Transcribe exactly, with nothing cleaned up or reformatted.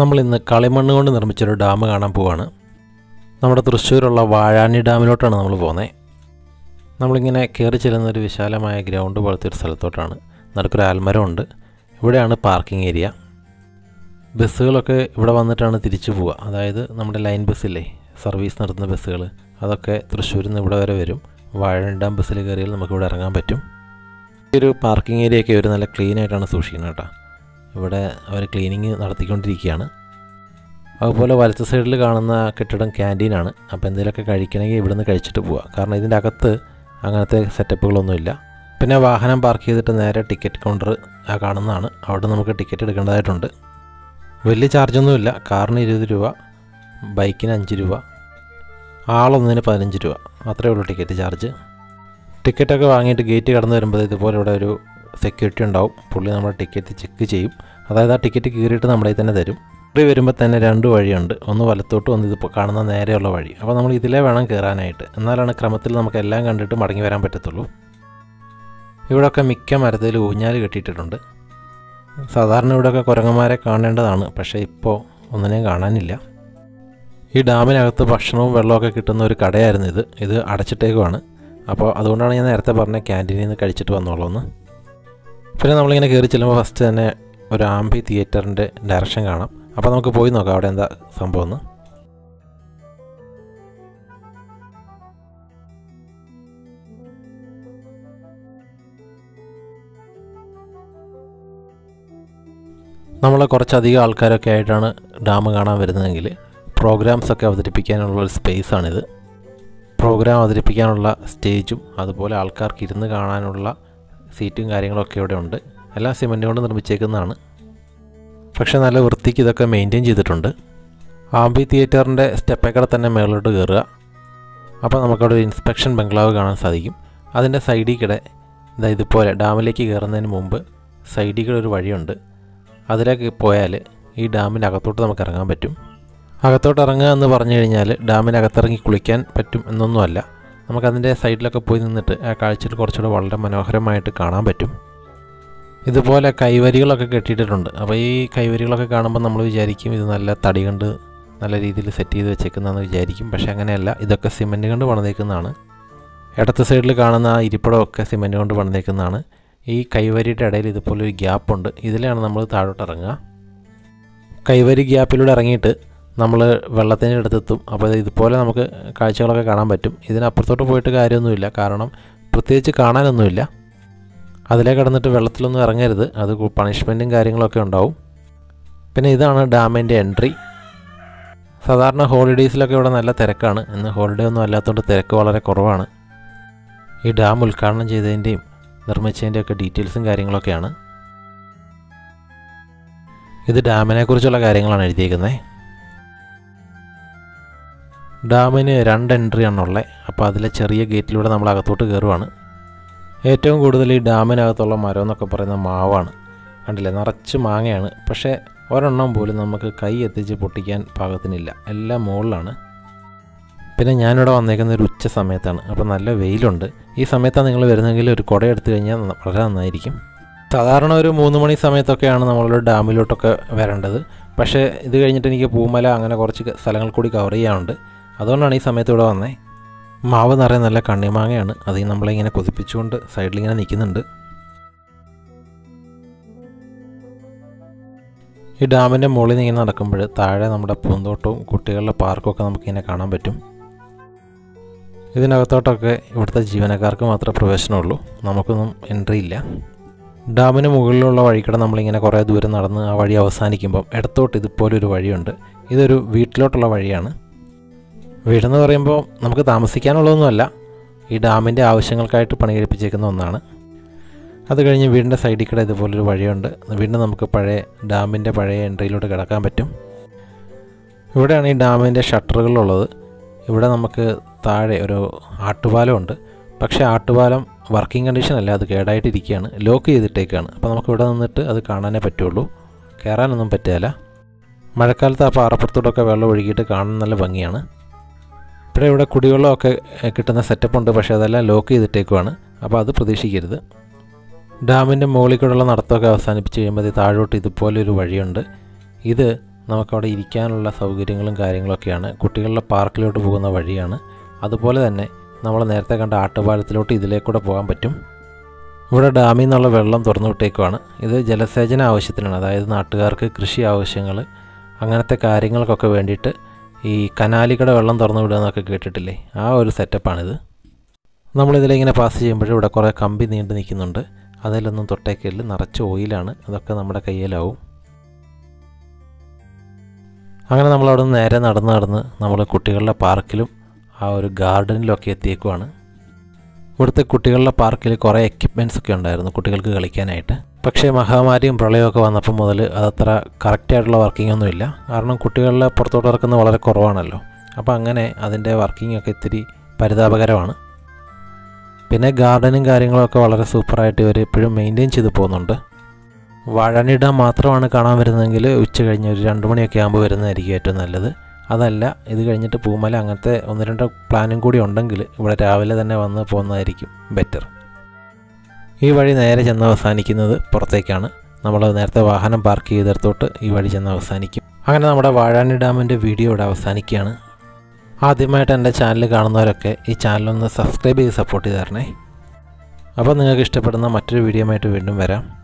നമ്മളിന്ന് കളിമണ്ണ് കൊണ്ട് നിർമ്മിച്ചൊരു ഡാം കാണാൻ പോവാണ്. നമ്മുടെ തൃശ്ശൂരുള്ള വാഴാനി ഡാമിലോട്ടാണ് നമ്മൾ പോകുന്നത്. നമ്മളിങ്ങനെ കയറി ചെല്ലുന്നൊരു വിശാലമായ ഗ്രൗണ്ട് പോലത്തെ ഒരു സ്ഥലത്തോട്ടാണ്. നടുക്കൊരു ആൽമരമുണ്ട്. ഇവിടെയാണ് പാർക്കിംഗ് ഏരിയ. ബസ്സുകളൊക്കെ ഇവിടെ വന്നിട്ടാണ് തിരിച്ചു പോവുക. അതായത് നമ്മുടെ ലൈൻ ബസ്സില്ലേ, സർവീസ് നടത്തുന്ന ബസ്സുകൾ, അതൊക്കെ തൃശ്ശൂരിൽ നിന്ന് ഇവിടെ വരെ വരും. വാഴാനി ഡാം ബസ്സിൽ കയറിയാൽ നമുക്കിവിടെ ഇറങ്ങാൻ പറ്റും. ഒരു പാർക്കിംഗ് ഏരിയയൊക്കെ ഒരു നല്ല ക്ലീനായിട്ടാണ് സൂക്ഷിക്കുന്നത് കേട്ടോ. ഇവിടെ അവർ ക്ലീനിങ് നടത്തിക്കൊണ്ടിരിക്കുകയാണ്. അതുപോലെ വലത്തെ സൈഡിൽ കാണുന്ന കെട്ടിടം ക്യാൻറ്റീനാണ്. അപ്പോൾ എന്തെങ്കിലുമൊക്കെ കഴിക്കണമെങ്കിൽ ഇവിടെ നിന്ന് കഴിച്ചിട്ട് പോവുക. കാരണം ഇതിൻ്റെ അകത്ത് അങ്ങനത്തെ സെറ്റപ്പുകളൊന്നുമില്ല. പിന്നെ വാഹനം പാർക്ക് ചെയ്തിട്ട് നേരെ ടിക്കറ്റ് കൗണ്ടർ ആ കാണുന്നതാണ്. അവിടെ നമുക്ക് ടിക്കറ്റ് എടുക്കേണ്ടതായിട്ടുണ്ട്. വലിയ ചാർജൊന്നുമില്ല. കാറിന് ഇരുപത് രൂപ, ബൈക്കിന് അഞ്ച് രൂപ, ആളൊന്നിന് പതിനഞ്ച് രൂപ, അത്രയേ ഉള്ളൂ ടിക്കറ്റ് ചാർജ്. ടിക്കറ്റൊക്കെ വാങ്ങിയിട്ട് ഗേറ്റ് കടന്ന് വരുമ്പോൾ ഇതുപോലെ ഇവിടെ ഒരു സെക്യൂരിറ്റി ഉണ്ടാവും. പുള്ളി നമ്മുടെ ടിക്കറ്റ് ചെക്ക് ചെയ്യും. അതായത് ആ ടിക്കറ്റ് കീറിയിട്ട് നമ്മുടെ തന്നെ തരും. ഇവിടെ വരുമ്പോൾ തന്നെ രണ്ട് വഴിയുണ്ട്. ഒന്ന് വലത്തോട്ട്, ഒന്ന് ഇതിപ്പോൾ കാണുന്ന നേരെയുള്ള വഴി. അപ്പോൾ നമ്മൾ ഇതിലേ വേണം കയറാനായിട്ട്. എന്നാലാണ് ക്രമത്തിൽ നമുക്ക് എല്ലാം കണ്ടിട്ട് മടങ്ങി വരാൻ പറ്റത്തുള്ളൂ. ഇവിടെയൊക്കെ മിക്ക മരത്തിൽ ഊഞ്ഞാൽ കെട്ടിയിട്ടിട്ടുണ്ട്. സാധാരണ ഇവിടെയൊക്കെ കുരങ്ങന്മാരെ കാണേണ്ടതാണ്, പക്ഷേ ഇപ്പോൾ ഒന്നിനെയും കാണാനില്ല. ഈ ഡാമിനകത്ത് ഭക്ഷണവും വെള്ളമൊക്കെ കിട്ടുന്ന ഒരു കടയായിരുന്നു ഇത്. ഇത് അടച്ചിട്ടേക്കുമാണ്. അപ്പോൾ അതുകൊണ്ടാണ് ഞാൻ നേരത്തെ പറഞ്ഞത് ക്യാൻറ്റീനിൽ നിന്ന് കഴിച്ചിട്ട് വന്നോളൂന്ന്. പിന്നെ നമ്മളിങ്ങനെ കയറി ചെല്ലുമ്പോൾ ഫസ്റ്റ് തന്നെ ഒരു ആംബി തിയേറ്ററിൻ്റെ ഡയറക്ഷൻ കാണാം. അപ്പോൾ നമുക്ക് പോയി നോക്കാം അവിടെ എന്താ സംഭവം എന്ന്. നമ്മൾ കുറച്ചധികം ആൾക്കാരൊക്കെ ആയിട്ടാണ് ഡാം കാണാൻ വരുന്നതെങ്കിൽ പ്രോഗ്രാംസൊക്കെ അവതരിപ്പിക്കാനുള്ളൊരു സ്പേസാണിത്. പ്രോഗ്രാം അവതരിപ്പിക്കാനുള്ള സ്റ്റേജും അതുപോലെ ആൾക്കാർക്ക് ഇരുന്ന് കാണാനുള്ള സീറ്റും കാര്യങ്ങളൊക്കെ ഇവിടെ ഉണ്ട്. എല്ലാം സിമൻ്റ് കൊണ്ട് നിർമ്മിച്ചേക്കുന്നതാണ്. പക്ഷേ നല്ല വൃത്തിക്ക് ഇതൊക്കെ മെയിൻറ്റെയിൻ ചെയ്തിട്ടുണ്ട്. ആംബി തിയേറ്ററിൻ്റെ സ്റ്റെപ്പേക്കൂടെ തന്നെ മേളിലോട്ട് കയറുക. അപ്പോൾ നമുക്കവിടെ ഒരു ഇൻസ്പെക്ഷൻ ബംഗ്ലാവ് കാണാൻ സാധിക്കും. അതിൻ്റെ സൈഡിൽ കൂടെ ഇതാ ഇതുപോലെ ഡാമിലേക്ക് കയറുന്നതിന് മുമ്പ് സൈഡിൽ കൂടെ ഒരു വഴിയുണ്ട്. അതിലേക്ക് പോയാൽ ഈ ഡാമിൻ്റെ അകത്തോട്ട് നമുക്ക് ഇറങ്ങാൻ പറ്റും. അകത്തോട്ട് ഇറങ്ങുക എന്ന് പറഞ്ഞു കഴിഞ്ഞാൽ ഡാമിനകത്തിറങ്ങി കുളിക്കാൻ പറ്റും എന്നൊന്നുമല്ല. നമുക്കതിൻ്റെ സൈഡിലൊക്കെ പോയി നിന്നിട്ട് ആ കാഴ്ചയിൽ കുറച്ചുകൂടെ വളരെ മനോഹരമായിട്ട് കാണാൻ പറ്റും. ഇതുപോലെ കൈവരികളൊക്കെ കെട്ടിയിട്ടുണ്ട്. അപ്പോൾ ഈ കൈവരികളൊക്കെ കാണുമ്പോൾ നമ്മൾ വിചാരിക്കും ഇത് നല്ല തടി കണ്ട് നല്ല രീതിയിൽ സെറ്റ് ചെയ്ത് വെച്ചേക്കുന്നതെന്ന് വിചാരിക്കും. പക്ഷേ അങ്ങനെയല്ല, ഇതൊക്കെ സിമൻറ്റ് കൊണ്ട് പണിതേക്കുന്നതാണ്. ഇടത്തെ സൈഡിൽ കാണുന്ന ആ ഇരിപ്പിടമൊക്കെ സിമൻറ്റ് കൊണ്ട് പണിതേക്കുന്നതാണ്. ഈ കൈവരിയുടെ ഇടയിൽ ഇതുപോലൊരു ഗ്യാപ്പുണ്ട്. ഇതിലാണ് നമ്മൾ താഴോട്ട് ഇറങ്ങുക. കൈവരി ഗ്യാപ്പിലൂടെ ഇറങ്ങിയിട്ട് നമ്മൾ വെള്ളത്തിൻ്റെ അടുത്തെത്തും. അപ്പോൾ ഇതുപോലെ നമുക്ക് കാഴ്ചകളൊക്കെ കാണാൻ പറ്റും. ഇതിനപ്പുറത്തോട്ട് പോയിട്ട് കാര്യമൊന്നുമില്ല, കാരണം പ്രത്യേകിച്ച് കാണാനൊന്നുമില്ല. അതിലേ കടന്നിട്ട് വെള്ളത്തിലൊന്നും ഇറങ്ങരുത്, അത് പണിഷ്മെൻറ്റും കാര്യങ്ങളൊക്കെ ഉണ്ടാവും. പിന്നെ ഇതാണ് ഡാമിൻ്റെ എൻട്രി. സാധാരണ ഹോളിഡേയ്സിലൊക്കെ ഇവിടെ നല്ല തിരക്കാണ്. ഇന്ന് ഹോളിഡേ ഒന്നും അല്ലാത്തതുകൊണ്ട് തിരക്ക് വളരെ കുറവാണ്. ഈ ഡാം ഉദ്ഘാടനം ചെയ്തതിൻ്റെയും നിർമ്മിച്ചതിൻ്റെയൊക്കെ ഡീറ്റെയിൽസും കാര്യങ്ങളൊക്കെയാണ്. ഇത് ഡാമിനെക്കുറിച്ചുള്ള കാര്യങ്ങളാണ് എഴുതിയിരിക്കുന്നത്. ഡാമിന് രണ്ട് എൻട്രി ആണുള്ളത്. അപ്പോൾ അതിലെ ചെറിയ ഗേറ്റിലൂടെ നമ്മൾ അകത്തോട്ട് കയറുവാണ്. ഏറ്റവും കൂടുതൽ ഈ ഡാമിനകത്തുള്ള മരം എന്നൊക്കെ പറയുന്ന മാവാണ്. കണ്ടില്ലേ, നിറച്ച് മാങ്ങയാണ്. പക്ഷേ ഒരെണ്ണം പോലും നമുക്ക് കൈ എത്തിച്ച് പൊട്ടിക്കാൻ പാകത്തിനില്ല, എല്ലാം മുകളിലാണ്. പിന്നെ ഞാനിവിടെ വന്നേക്കുന്ന ഒരു ഉച്ച സമയത്താണ്. അപ്പോൾ നല്ല വെയിലുണ്ട്. ഈ സമയത്താണ് നിങ്ങൾ വരുന്നതെങ്കിൽ ഒരു കുട എടുത്തു കഴിഞ്ഞാൽ വളരെ നന്നായിരിക്കും. സാധാരണ ഒരു മൂന്ന് മണി സമയത്തൊക്കെയാണ് നമ്മളൊരു ഡാമിലോട്ടൊക്കെ വരേണ്ടത്. പക്ഷേ ഇത് കഴിഞ്ഞിട്ട് എനിക്ക് പൂമല അങ്ങനെ കുറച്ച് സ്ഥലങ്ങൾ കൂടി കവർ ചെയ്യാനുണ്ട്. അതുകൊണ്ടാണ് ഈ സമയത്ത് ഇവിടെ വന്നത്. മാവ് നിറയെ നല്ല കണ്ണിമാങ്ങയാണ്. അത് നമ്മളിങ്ങനെ കൊതിപ്പിച്ചുകൊണ്ട് സൈഡിലിങ്ങനെ നിൽക്കുന്നുണ്ട്. ഈ ഡാമിൻ്റെ മുകളിൽ നിന്ന് ഇങ്ങനെ നടക്കുമ്പോൾ താഴെ നമ്മുടെ പൂന്തോട്ടവും കുട്ടികളുടെ പാർക്കുമൊക്കെ നമുക്കിങ്ങനെ കാണാൻ പറ്റും. ഇതിനകത്തോട്ടൊക്കെ ഇവിടുത്തെ ജീവനക്കാർക്ക് മാത്രമേ പ്രവേശനമുള്ളൂ, നമുക്കൊന്നും എൻട്രി ഇല്ല. ഡാമിന് മുകളിലുള്ള വഴിക്കൂടെ നമ്മളിങ്ങനെ കുറേ ദൂരം നടന്ന് ആ വഴി അവസാനിക്കുമ്പം ഇടത്തോട്ട് ഇതുപോലൊരു വഴിയുണ്ട്. ഇതൊരു വീട്ടിലോട്ടുള്ള വഴിയാണ്. വീടെന്ന് പറയുമ്പോൾ നമുക്ക് താമസിക്കാനുള്ളതൊന്നുമല്ല, ഈ ഡാമിൻ്റെ ആവശ്യങ്ങൾക്കായിട്ട് പണി കഴിപ്പിച്ചേക്കുന്ന ഒന്നാണ്. അത് കഴിഞ്ഞ് വീടിൻ്റെ സൈഡിൽ കൂടെ ഇതുപോലൊരു വഴിയുണ്ട്. വീടിന് നമുക്ക് പഴയ ഡാമിൻ്റെ പഴയ എൻട്രിയിലൂടെ കിടക്കാൻ പറ്റും. ഇവിടെയാണ് ഈ ഡാമിൻ്റെ ഷട്ടറുകളുള്ളത്. ഇവിടെ നമുക്ക് താഴെ ഒരു ആട്ടുപാലമുണ്ട്. പക്ഷേ ആട്ടുപാലം വർക്കിംഗ് കണ്ടീഷനല്ല, അത് കേടായിട്ടിരിക്കുകയാണ്, ലോക്ക് ചെയ്തിട്ടേക്കാണ്. അപ്പോൾ നമുക്ക് ഇവിടെ നിന്നിട്ട് അത് കാണാനേ പറ്റുള്ളൂ, കയറാനൊന്നും പറ്റുകയില്ല. മഴക്കാലത്ത് ആ പാറപ്പുറത്തോടൊക്കെ വെള്ളം ഒഴുകിയിട്ട് കാണാൻ നല്ല ഭംഗിയാണ്. ഇവിടെ ഇവിടെ കുടിവെള്ളമൊക്കെ കിട്ടുന്ന സെറ്റപ്പ് ഉണ്ട്, പക്ഷേ അതെല്ലാം ലോക്ക് ചെയ്തിട്ടേക്കുവാണ്. അപ്പോൾ അത് പ്രതീക്ഷിക്കരുത്. ഡാമിൻ്റെ മുകളിൽ കൂടെയുള്ള നടത്തമൊക്കെ അവസാനിപ്പിച്ച് കഴിയുമ്പോൾ താഴോട്ട് ഇതുപോലൊരു വഴിയുണ്ട്. ഇത് നമുക്കവിടെ ഇരിക്കാനുള്ള സൗകര്യങ്ങളും കാര്യങ്ങളൊക്കെയാണ്. കുട്ടികളുടെ പാർക്കിലോട്ട് പോകുന്ന വഴിയാണ്. അതുപോലെ തന്നെ നമ്മൾ നേരത്തെ കണ്ട ആട്ടുപാലത്തിലോട്ട് ഇതിലേക്കൂടെ പോകാൻ പറ്റും. ഇവിടെ ഡാമിൽ നിന്നുള്ള വെള്ളം തുറന്നു വിട്ടേക്കുവാണ്. ഇത് ജലസേചന ആവശ്യത്തിനാണ്, അതായത് നാട്ടുകാർക്ക് കൃഷി ആവശ്യങ്ങൾ അങ്ങനത്തെ കാര്യങ്ങൾക്കൊക്കെ വേണ്ടിയിട്ട് ഈ കനാലിക്കട വെള്ളം തുറന്നു വിടുക എന്നൊക്കെ കേട്ടിട്ടില്ലേ, ആ ഒരു സെറ്റപ്പാണിത്. നമ്മളിതിലിങ്ങനെ പാസ് ചെയ്യുമ്പോഴും ഇവിടെ കുറേ കമ്പി നീണ്ടു നിൽക്കുന്നുണ്ട്. അതിലൊന്നും തൊട്ടേക്കില്ല, നിറച്ച് ഓയിലാണ്, അതൊക്കെ നമ്മുടെ കയ്യിലാവും. അങ്ങനെ നമ്മളവിടെ നിന്ന് നേരെ നടന്ന് നടന്ന് നമ്മൾ കുട്ടികളുടെ പാർക്കിലും ആ ഒരു ഗാർഡനിലൊക്കെ എത്തിയേക്കുവാണ്. ഇവിടുത്തെ കുട്ടികളുടെ പാർക്കിൽ കുറേ എക്യുപ്മെൻറ്റ്സൊക്കെ ഉണ്ടായിരുന്നു കുട്ടികൾക്ക് കളിക്കാനായിട്ട്. പക്ഷേ മഹാമാരിയും പ്രളയമൊക്കെ വന്നപ്പോൾ മുതൽ അതത്ര കറക്റ്റായിട്ടുള്ള വർക്കിംഗ് ഒന്നുമില്ല. കാരണം കുട്ടികളുടെ പുറത്തോട്ട് ഇറക്കുന്നത് വളരെ കുറവാണല്ലോ. അപ്പോൾ അങ്ങനെ അതിൻ്റെ വർക്കിങ്ങൊക്കെ ഇത്തിരി പരിതാപകരമാണ്. പിന്നെ ഗാർഡനും കാര്യങ്ങളൊക്കെ വളരെ സൂപ്പറായിട്ട് ഇവർ ഇപ്പോഴും മെയിൻറ്റെയിൻ ചെയ്ത് പോകുന്നുണ്ട്. വാഴണി ഡാം മാത്രമാണ് കാണാൻ വരുന്നതെങ്കിൽ ഉച്ച കഴിഞ്ഞ് ഒരു രണ്ട് മണിയൊക്കെ ആകുമ്പോൾ വരുന്നതായിരിക്കും ഏറ്റവും നല്ലത്. അതല്ല, ഇത് കഴിഞ്ഞിട്ട് പൂമല അങ്ങനത്തെ ഒന്ന് രണ്ട് പ്ലാനും കൂടി ഉണ്ടെങ്കിൽ ഇവിടെ രാവിലെ തന്നെ വന്ന് പോകുന്നതായിരിക്കും ബെറ്റർ. ഈ വഴി നേരെ ചെന്ന് അവസാനിക്കുന്നത് പുറത്തേക്കാണ്. നമ്മൾ നേരത്തെ വാഹനം പാർക്ക് ചെയ്തിടത്തോട്ട് ഈ വഴി ചെന്ന് അവസാനിക്കും. അങ്ങനെ നമ്മുടെ വാഴാണി ഡാമിൻ്റെ വീഡിയോ ഇവിടെ അവസാനിക്കുകയാണ്. ആദ്യമായിട്ട് എൻ്റെ ചാനൽ കാണുന്നവരൊക്കെ ഈ ചാനലൊന്ന് സബ്സ്ക്രൈബ് ചെയ്ത് സപ്പോർട്ട് ചെയ്ത് തരണേ. അപ്പോൾ നിങ്ങൾക്ക് ഇഷ്ടപ്പെടുന്ന മറ്റൊരു വീഡിയോയുമായിട്ട് വീണ്ടും വരാം.